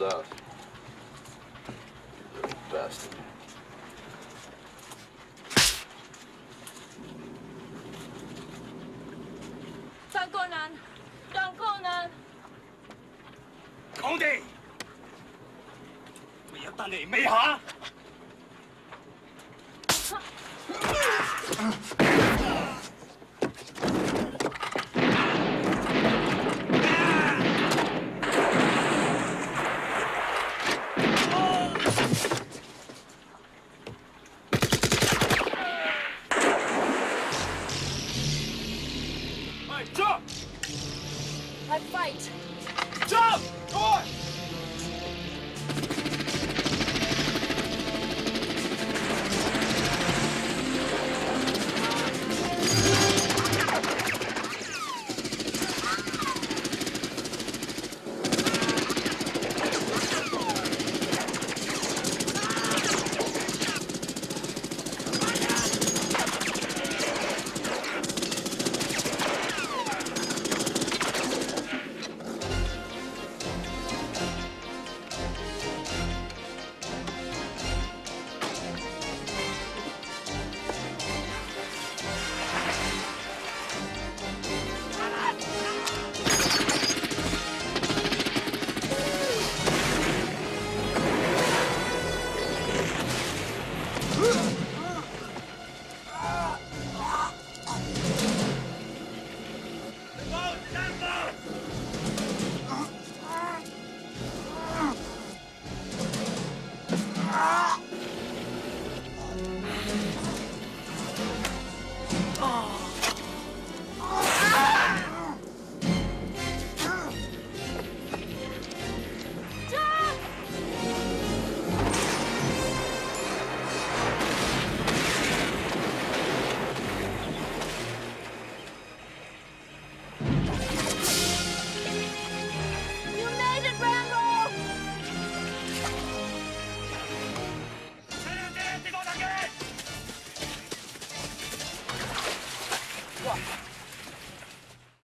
rolled up. You little bastard. Don't go, Nan. Don't go, Nan. Come on. 但你未下。